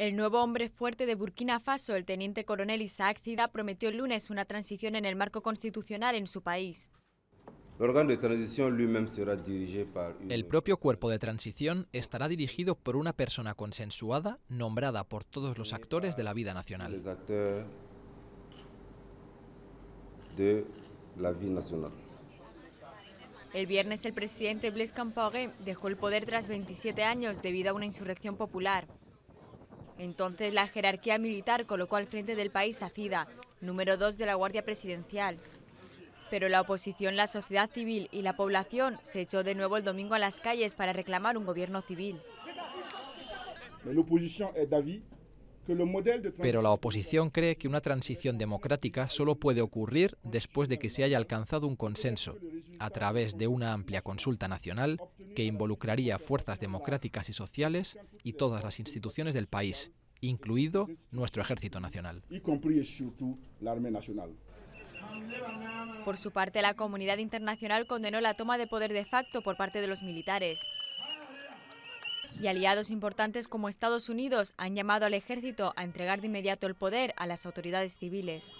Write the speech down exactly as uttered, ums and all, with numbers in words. El nuevo hombre fuerte de Burkina Faso, el teniente coronel Isaac Zida, prometió el lunes una transición en el marco constitucional en su país. El propio cuerpo de transición estará dirigido por una persona consensuada, nombrada por todos los actores de la vida nacional. El viernes el presidente Blaise Compaoré dejó el poder tras veintisiete años debido a una insurrección popular. Entonces la jerarquía militar colocó al frente del país a Zida, número dos de la Guardia Presidencial. Pero la oposición, la sociedad civil y la población se echó de nuevo el domingo a las calles para reclamar un gobierno civil. Pero la oposición cree que una transición democrática solo puede ocurrir después de que se haya alcanzado un consenso, a través de una amplia consulta nacional que involucraría fuerzas democráticas y sociales y todas las instituciones del país, incluido nuestro Ejército Nacional. Por su parte, la comunidad internacional condenó la toma de poder de facto por parte de los militares. Y aliados importantes como Estados Unidos han llamado al ejército a entregar de inmediato el poder a las autoridades civiles.